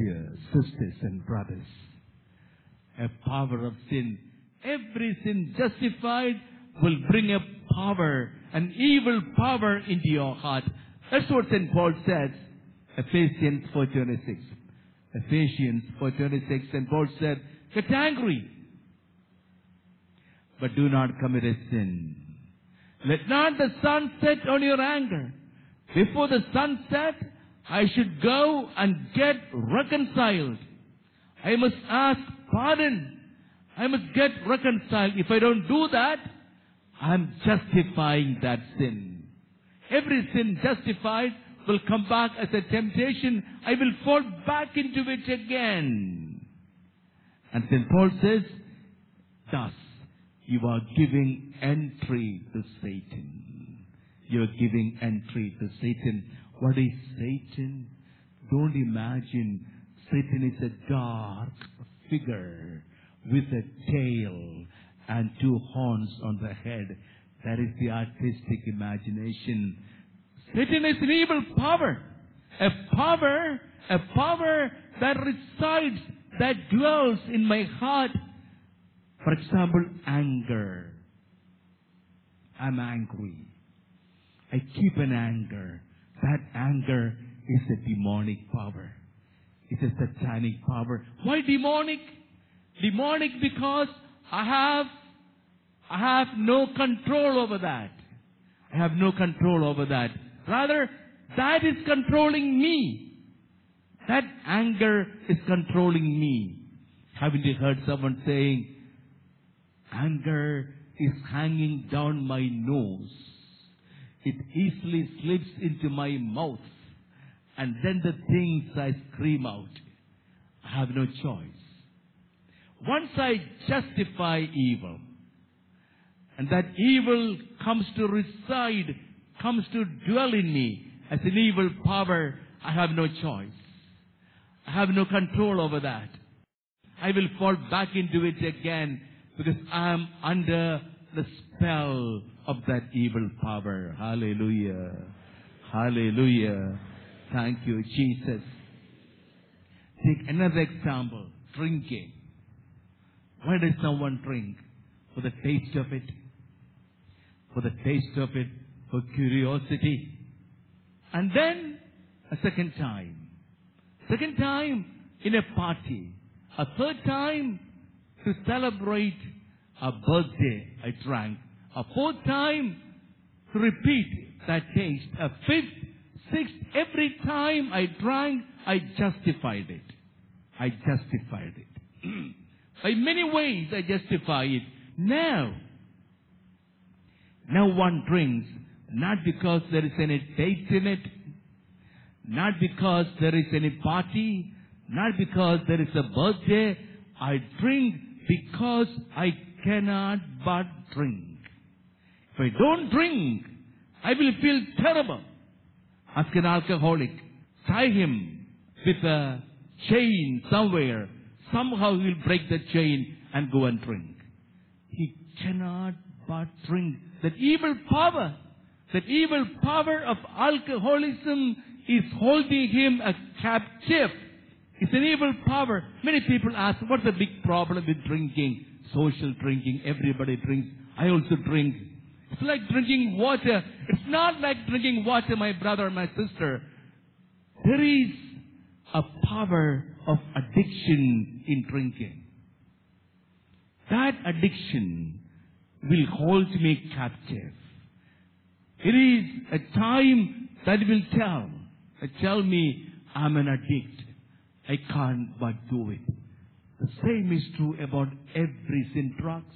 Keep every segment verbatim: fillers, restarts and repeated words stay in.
dear sisters and brothers. A power of sin. Every sin justified will bring a power, an evil power into your heart. That's what Saint Paul says. Ephesians four twenty-six. Ephesians four twenty-six. Saint Paul said, get angry, but do not commit a sin. Let not the sun set on your anger. Before the sun set, I should go and get reconciled. I must ask pardon. I must get reconciled. If I don't do that, I'm justifying that sin. Every sin justified will come back as a temptation. I will fall back into it again. And Saint Paul says, thus, you are giving entry to Satan. You are giving entry to Satan. What is Satan? Don't imagine Satan is a dark figure with a tail and two horns on the head. That is the artistic imagination. Satan is an evil power. A power, a power that resides, that dwells in my heart. For example, anger. I'm angry. I keep an anger. That anger is a demonic power. It's a satanic power. Why demonic? Demonic because I have, I have no control over that. I have no control over that. Rather, that is controlling me. That anger is controlling me. Haven't you heard someone saying, anger is hanging down my nose. It easily slips into my mouth. And then the things I scream out. I have no choice. Once I justify evil, and that evil comes to reside, comes to dwell in me as an evil power, I have no choice. I have no control over that. I will fall back into it again because I am under the spell of that evil power. Hallelujah. Hallelujah. Thank you, Jesus. Take another example. Drinking. Why does someone drink? For the taste of it. For the taste of it. For curiosity. And then, a second time. Second time, in a party. A third time, to celebrate a birthday I drank. A fourth time, to repeat that taste. A fifth, sixth, every time I drank, I justified it. I justified it. By many ways I justify it. Now, now one drinks, not because there is any taste in it, not because there is any party, not because there is a birthday. I drink because I cannot but drink. If I don't drink, I will feel terrible. Ask an alcoholic. Tie him with a chain somewhere. Somehow he will break the chain and go and drink. He cannot but drink. That evil power, that evil power of alcoholism is holding him a captive. It's an evil power. Many people ask, what's the big problem with drinking? Social drinking. Everybody drinks. I also drink. It's like drinking water. It's not like drinking water, my brother or my sister. There is a power of addiction in drinking. That addiction will hold me captive. It is a time that will tell, tell me I'm an addict. I can't but do it. The same is true about every sin. Drugs,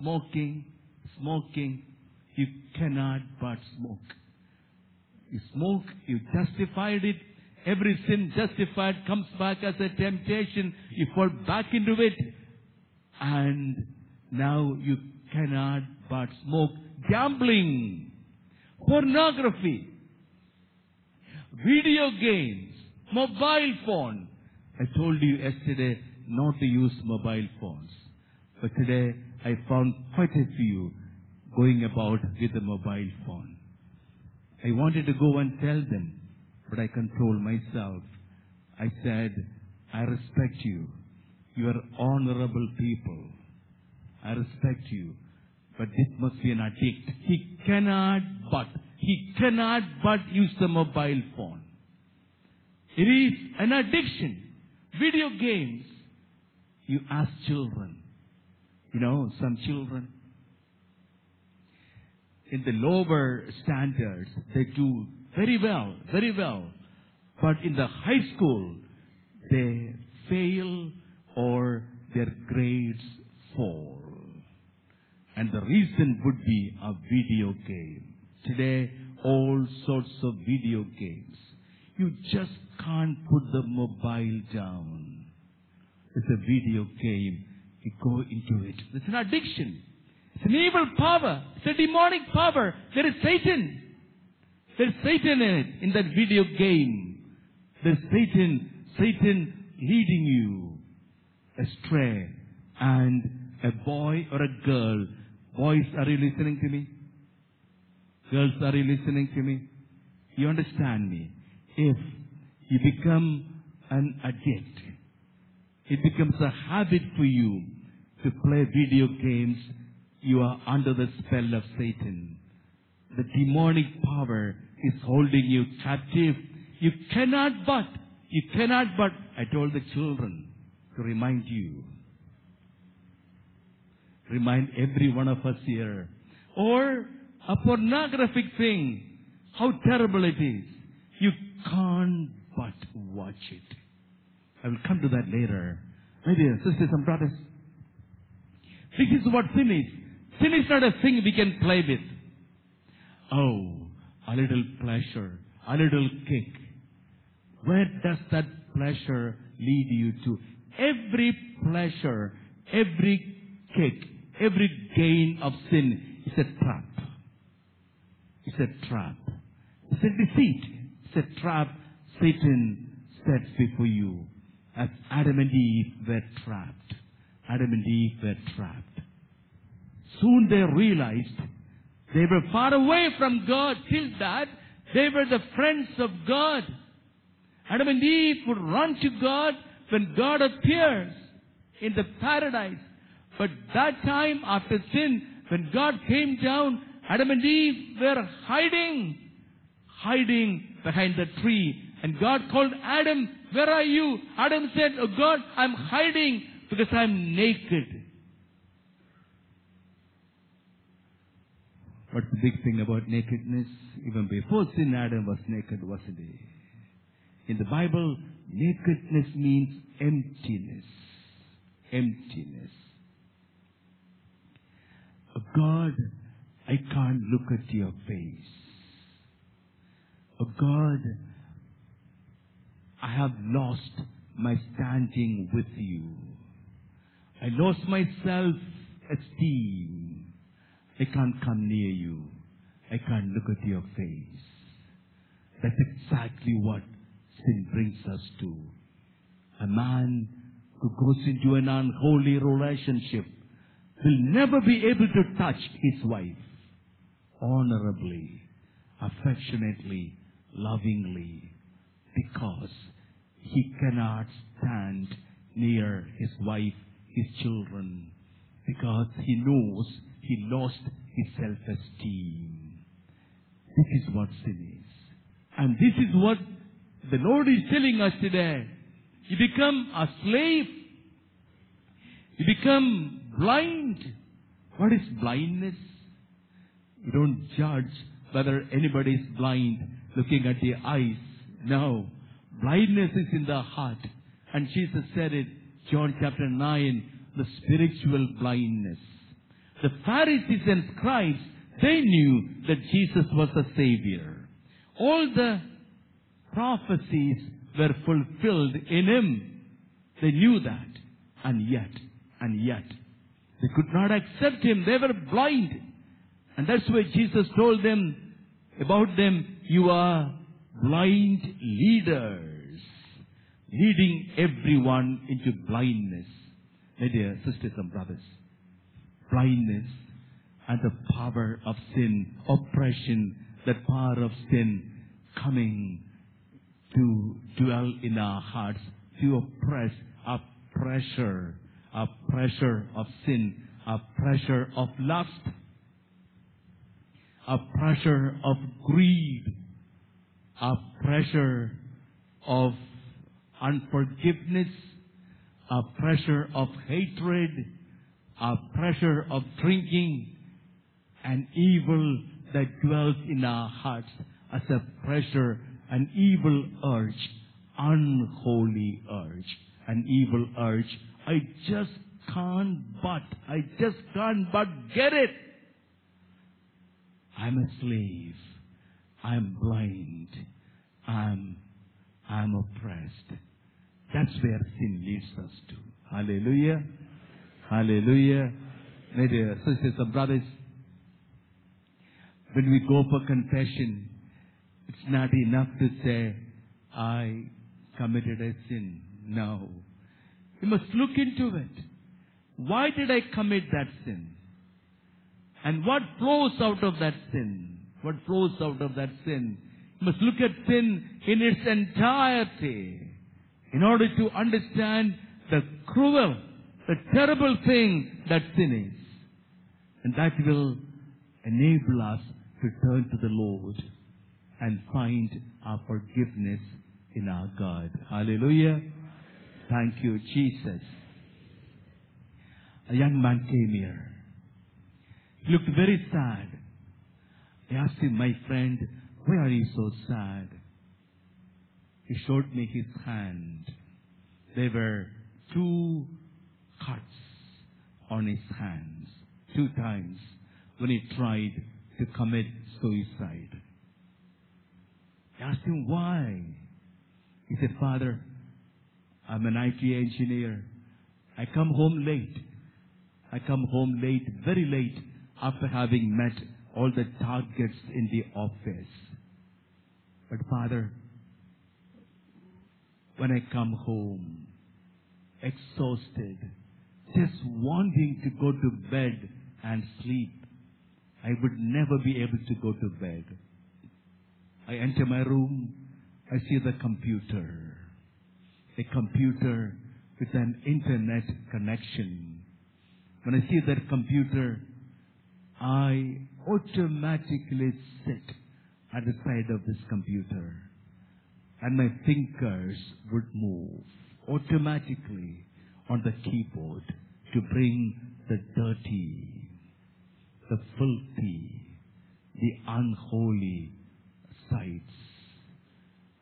smoking, smoking. You cannot but smoke. You smoke, you justified it. Every sin justified comes back as a temptation. You fall back into it. And now you cannot but smoke. Gambling, pornography, video games, mobile phone. I told you yesterday not to use mobile phones. But today I found quite a few going about with a mobile phone. I wanted to go and tell them, but I control myself. I said, I respect you. You are honorable people. I respect you. But this must be an addict. He cannot but, he cannot but use the mobile phone. It is an addiction. Video games. You ask children. You know, some children, in the lower standards, they do very well, very well. But in the high school, they fail or their grades fall. And the reason would be a video game. Today, all sorts of video games. You just can't put the mobile down. It's a video game. You go into it. It's an addiction. It's an evil power. It's a demonic power. There is Satan. There is Satan in it, in that video game. There is Satan, Satan leading you astray. And a boy or a girl, boys, are you listening to me? Girls, are you listening to me? You understand me? If you become an addict, it becomes a habit for you to play video games, you are under the spell of Satan. The demonic power is holding you captive. You cannot but, you cannot but, I told the children to remind you, remind every one of us here. Or a pornographic thing, how terrible it is. You can't but watch it. I will come to that later. My dear sisters and brothers, this is what sin is. Sin is not a thing we can play with. Oh, a little pleasure, a little kick. Where does that pleasure lead you to? Every pleasure, every kick, every gain of sin is a trap. It's a trap. It's a deceit. It's a trap Satan sets before you. As Adam and Eve were trapped. Adam and Eve were trapped. Soon they realized they were far away from God. Till that, they were the friends of God. Adam and Eve would run to God when God appears in the paradise. But that time after sin, when God came down, Adam and Eve were hiding, hiding behind the tree. And God called Adam, where are you? Adam said, oh God, I'm hiding because I'm naked. What's the big thing about nakedness? Even before sin, Adam was naked, wasn't he? In the Bible, nakedness means emptiness. Emptiness. Oh God, I can't look at your face. Oh God, I have lost my standing with you. I lost my self-esteem. I can't come near you. I can't look at your face. That's exactly what sin brings us to. A man who goes into an unholy relationship will never be able to touch his wife honorably, affectionately, lovingly, because he cannot stand near his wife, his children, because he knows he lost his self-esteem. This is what sin is. And this is what the Lord is telling us today. You become a slave. You become blind. What is blindness? You don't judge whether anybody is blind looking at the eyes. No, blindness is in the heart. And Jesus said it, John chapter nine, the spiritual blindness. The Pharisees and scribes, they knew that Jesus was the Savior. All the prophecies were fulfilled in Him. They knew that. And yet, and yet, they could not accept Him. They were blind. And that's why Jesus told them, about them, you are blind leaders, leading everyone into blindness. My dear sisters and brothers, blindness and the power of sin, oppression, the power of sin coming to dwell in our hearts, to oppress our pressure, our pressure of sin, our pressure of lust, our pressure of greed, our pressure of unforgiveness, our pressure of hatred, our pressure of drinking, and evil that dwells in our hearts as a pressure, an evil urge, unholy urge, an evil urge. I just can't but, I just can't but get it. I'm a slave. I'm blind. I'm, I'm oppressed. That's where sin leads us to. Hallelujah. Hallelujah. My dear sisters and brothers, when we go for confession, it's not enough to say, I committed a sin. No. You must look into it. Why did I commit that sin? And what flows out of that sin? What flows out of that sin? You must look at sin in its entirety in order to understand the cruel, the terrible thing that sin is. And that will enable us to turn to the Lord and find our forgiveness in our God. Hallelujah. Thank you, Jesus. A young man came here. He looked very sad. I asked him, my friend, why are you so sad? He showed me his hand. There were two cuts on his hands, two times when he tried to commit suicide. I asked him why. He said, Father, I'm an I T engineer. I come home late. I come home late, very late, after having met all the targets in the office. But Father, when I come home, exhausted, just wanting to go to bed and sleep, I would never be able to go to bed. I enter my room, I see the computer, a computer with an internet connection. When I see that computer, I automatically sit at the side of this computer, and my fingers would move automatically on the keyboard to bring the dirty, the filthy, the unholy sites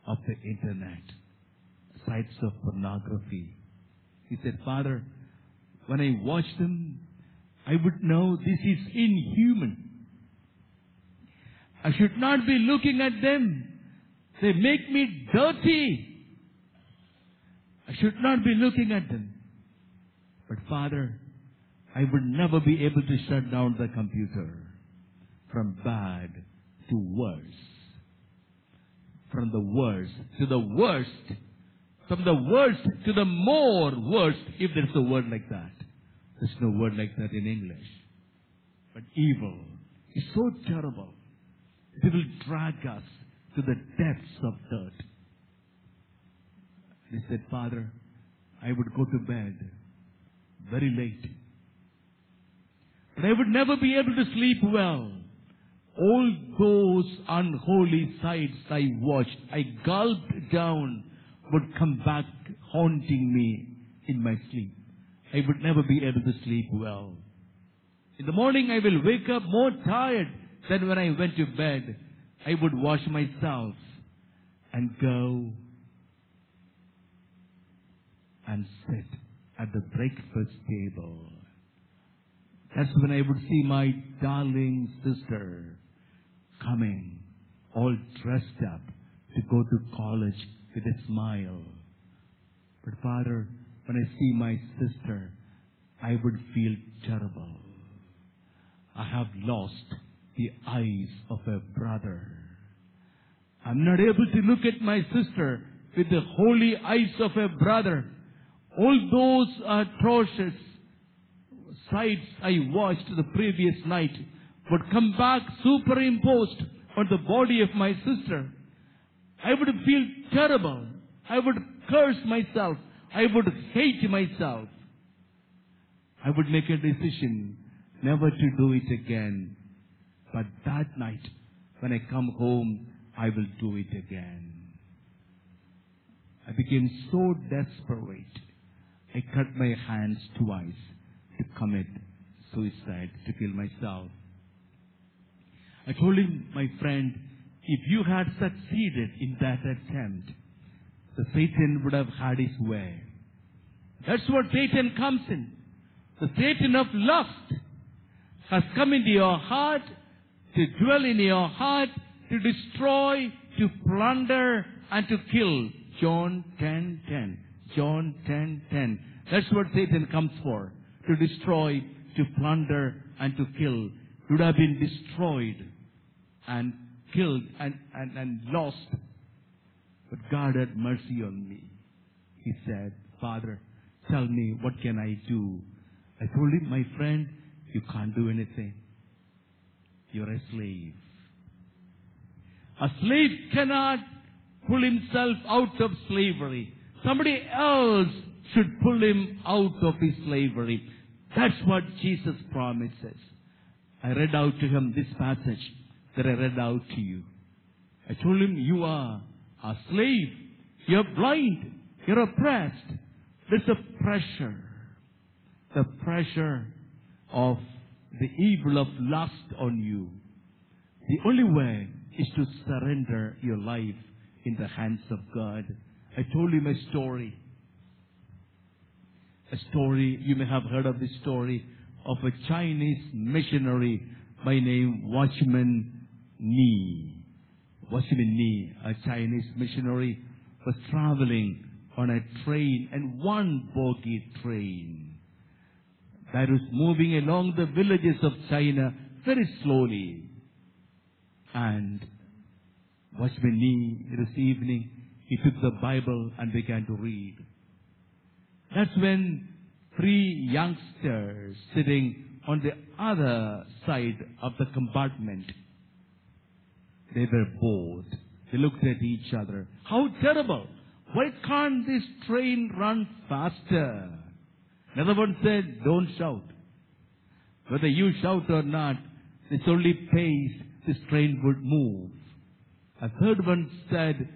of the internet, sites of pornography. He said, Father, when I watch them, I would know this is inhuman. I should not be looking at them. They make me dirty. I should not be looking at them. But Father, I would never be able to shut down the computer. From bad to worse. From the worst to the worst. From the worst to the more worst, if there's a word like that. There's no word like that in English. But evil is so terrible. It will drag us to the depths of dirt. He said, Father, I would go to bed very late. But I would never be able to sleep well. All those unholy sights I watched, I gulped down, would come back haunting me in my sleep. I would never be able to sleep well. In the morning I will wake up more tired than when I went to bed. I would wash myself and go and sit at the breakfast table. That's when I would see my darling sister coming, all dressed up to go to college with a smile. But Father, when I see my sister, I would feel terrible. I have lost the eyes of a brother. I'm not able to look at my sister with the holy eyes of a brother. All those atrocious sights I watched the previous night would come back superimposed on the body of my sister. I would feel terrible. I would curse myself. I would hate myself. I would make a decision never to do it again. But that night, when I come home, I will do it again. I became so desperate. I cut my hands twice to commit suicide, to kill myself. I told him, my friend, if you had succeeded in that attempt, the Satan would have had his way. That's where Satan comes in. The Satan of lust has come into your heart to dwell in your heart, to destroy, to plunder, and to kill. John ten ten. John ten ten. That's what Satan comes for. To destroy, to plunder, and to kill. You would have been destroyed and killed and, and, and lost. But God had mercy on me. He said, Father, tell me, what can I do? I told him, my friend, you can't do anything. You're a slave. A slave cannot pull himself out of slavery. Somebody else should pull him out of his slavery. That's what Jesus promises. I read out to him this passage that I read out to you. I told him, you are a slave. You're blind. You're oppressed. There's a pressure. The pressure of the evil of lust on you. The only way is to surrender your life in the hands of God. I told him a story. A story, you may have heard of this story, of a Chinese missionary by name Watchman Nee. Watchman Nee, a Chinese missionary, was traveling on a train, and one bogie train that was moving along the villages of China very slowly. And Watchman Nee, this evening, he took the Bible and began to read. That's when three youngsters sitting on the other side of the compartment, they were bored. They looked at each other. How terrible! Why can't this train run faster? Another one said, don't shout. Whether you shout or not, it's only pace this train would move. A third one said,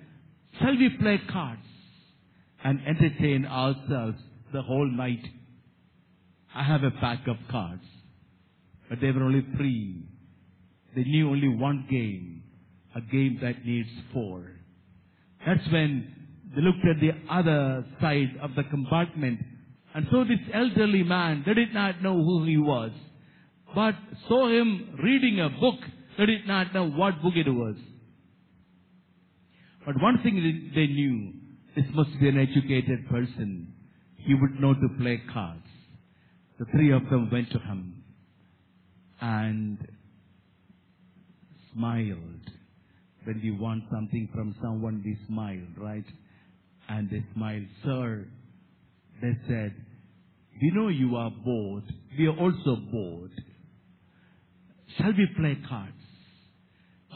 shall we play cards and entertain ourselves the whole night? I have a pack of cards. But they were only three. They knew only one game, a game that needs four. That's when they looked at the other side of the compartment. And so this elderly man, they did not know who he was, but saw him reading a book. They did not know what book it was. But one thing they knew, this must be an educated person. He would know to play cards. The three of them went to him and smiled. When we want something from someone, we smile, right? And they smiled. Sir, they said, we know you are bored. We are also bored. Shall we play cards?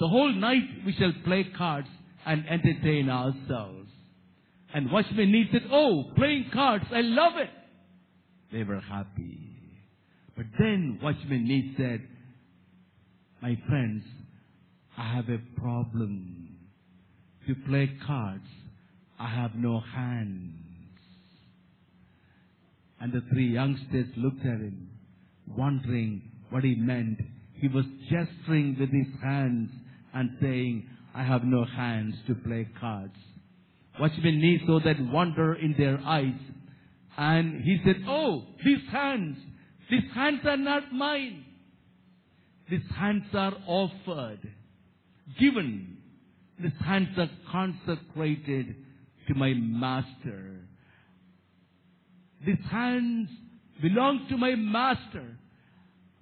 The whole night we shall play cards and entertain ourselves. And Watchman Nee said, oh, playing cards, I love it. They were happy. But then Watchman Nee said, my friends, I have a problem. To play cards, I have no hands. And the three youngsters looked at him, wondering what he meant. He was gesturing with his hands and saying, I have no hands to play cards. Watchman Nee saw that wonder in their eyes. And he said, oh, these hands, these hands are not mine. These hands are offered, given. These hands are consecrated to my master. These hands belong to my master.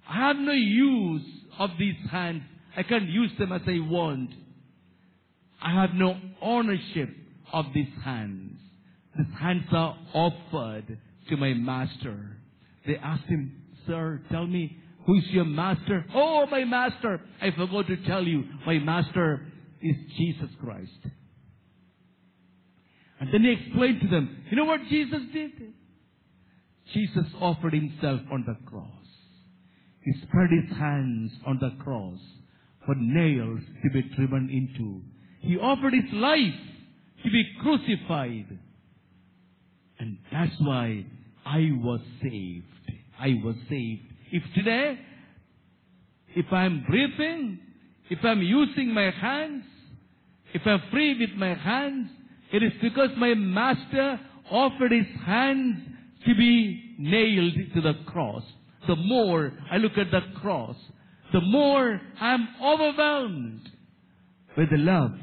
I have no use of these hands. I can't use them as I want. I have no ownership of these hands. These hands are offered to my master. They asked him, sir, tell me, who is your master? Oh, my master, I forgot to tell you, my master is Jesus Christ. And then he explained to them, you know what Jesus did? Jesus offered himself on the cross. He spread his hands on the cross for nails to be driven into. He offered his life to be crucified. And that's why I was saved. I was saved. If today, if I'm breathing, if I'm using my hands, if I'm free with my hands, it is because my master offered his hands to be nailed to the cross. The more I look at the cross, the more I'm overwhelmed by the love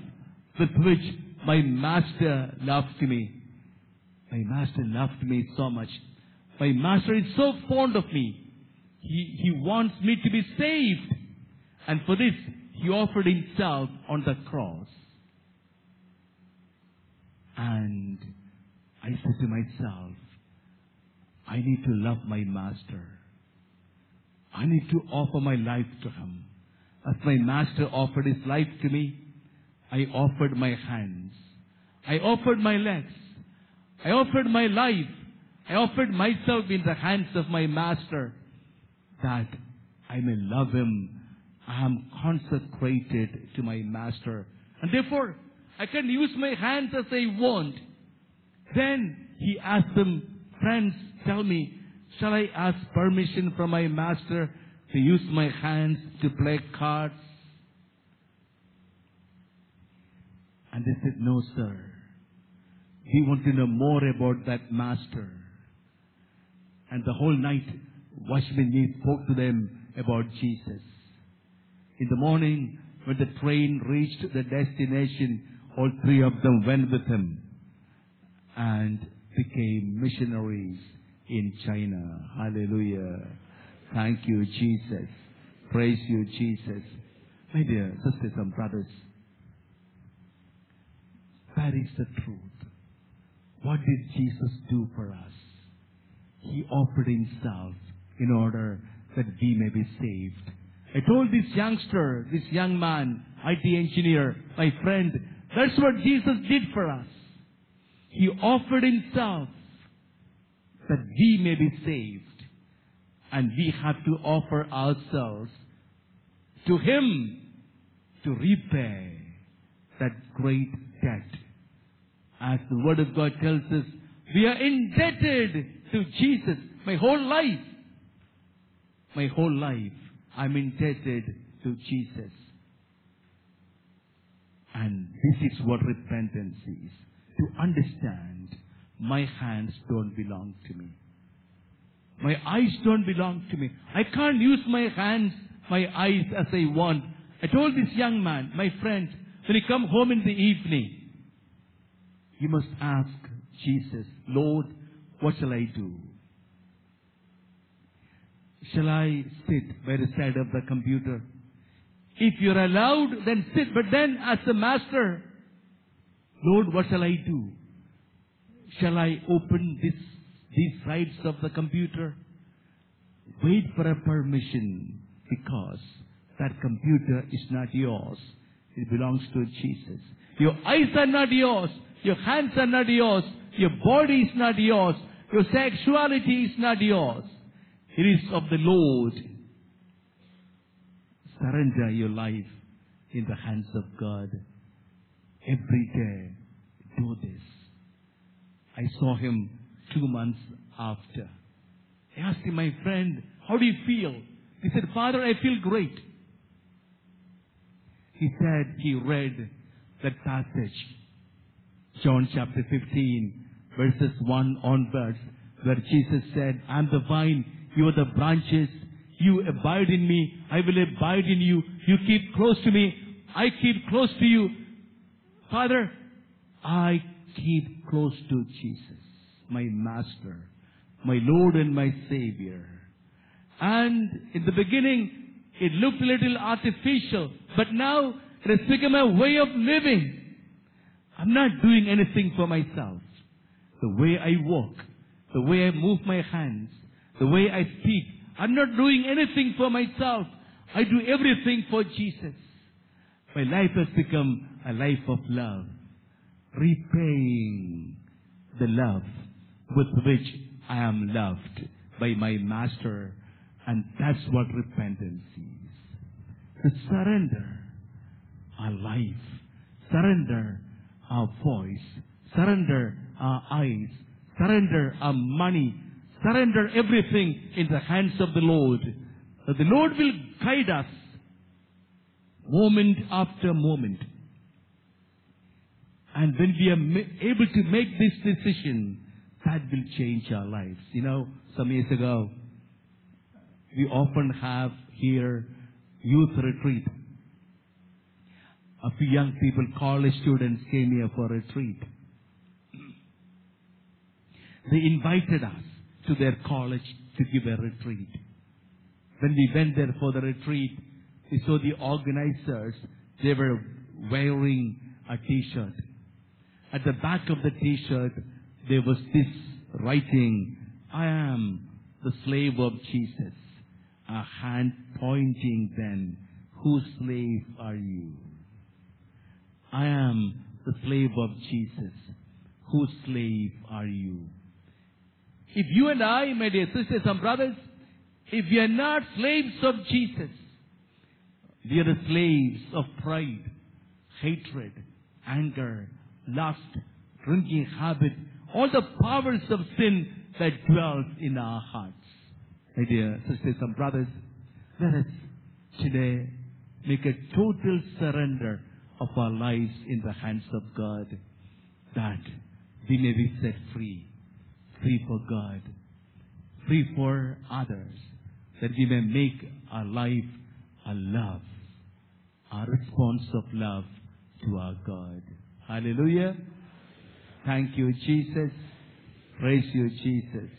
with which my master loved me. My master loved me so much. My master is so fond of me. He, he wants me to be saved. And for this, he offered himself on the cross. And I said to myself, I need to love my master. I need to offer my life to him. As my master offered his life to me, I offered my hands. I offered my legs. I offered my life. I offered myself in the hands of my master that I may love him. I am consecrated to my master. And therefore, I can use my hands as I want. Then he asked them, friends, tell me, shall I ask permission from my master to use my hands to play cards? And they said, no, sir. We want to know more about that master. And the whole night, Watchman Nee spoke to them about Jesus. In the morning, when the train reached the destination, all three of them went with him and became missionaries in China. Hallelujah. Thank you, Jesus. Praise you, Jesus. My dear sisters and brothers, that is the truth. What did Jesus do for us? He offered himself in order that we may be saved. I told this youngster, this young man, I T engineer, my friend, that's what Jesus did for us. He offered himself that we may be saved. And we have to offer ourselves to him to repay that great debt. As the Word of God tells us, we are indebted to Jesus. My whole life, my whole life, I'm indebted to Jesus. And this is what repentance is. To understand, my hands don't belong to me. My eyes don't belong to me. I can't use my hands, my eyes as I want. I told this young man, my friend, when he come home in the evening, you must ask Jesus, Lord, what shall I do? Shall I sit by the side of the computer? If you're allowed, then sit. But then as the master, Lord, what shall I do? Shall I open this, these sides of the computer? Wait for a permission, because that computer is not yours. It belongs to Jesus. Your eyes are not yours. Your hands are not yours. Your body is not yours. Your sexuality is not yours. It is of the Lord. Surrender your life in the hands of God. Every day, do this. I saw him two months after. I asked him, my friend, how do you feel? He said, Father, I feel great. He said he read that passage, John chapter fifteen, verses one onwards, where Jesus said, I am the vine, you are the branches, you abide in me, I will abide in you, you keep close to me, I keep close to you. Father, I keep close to Jesus, my Master, my Lord and my Savior. And in the beginning, it looked a little artificial, but now it has become a way of living. I'm not doing anything for myself. The way I walk, the way I move my hands, the way I speak, I'm not doing anything for myself. I do everything for Jesus. My life has become a life of love. repaying the love with which I am loved by my master. And that's what repentance is. To surrender our life, surrender our voice, surrender our eyes, surrender our money, surrender everything in the hands of the Lord. The Lord will guide us moment after moment. And when we are able to make this decision, that will change our lives. You know, some years ago, we often have here youth retreat. A few young people, college students, came here for a retreat. They invited us to their college to give a retreat. When we went there for the retreat, we saw the organizers, they were wearing a t-shirt. At the back of the t-shirt, there was this writing, I am the slave of Jesus. A hand pointing then, whose slave are you? I am the slave of Jesus. Whose slave are you? If you and I, my dear sisters and brothers, if we are not slaves of Jesus, we are the slaves of pride, hatred, anger, lust, drinking habit, all the powers of sin that dwells in our hearts. My dear sisters and brothers, let us today make a total surrender of our lives in the hands of God, that we may be set free. Free for God, free for others, that we may make our life a love, a response of love to our God. Hallelujah. Thank you, Jesus. Praise you, Jesus.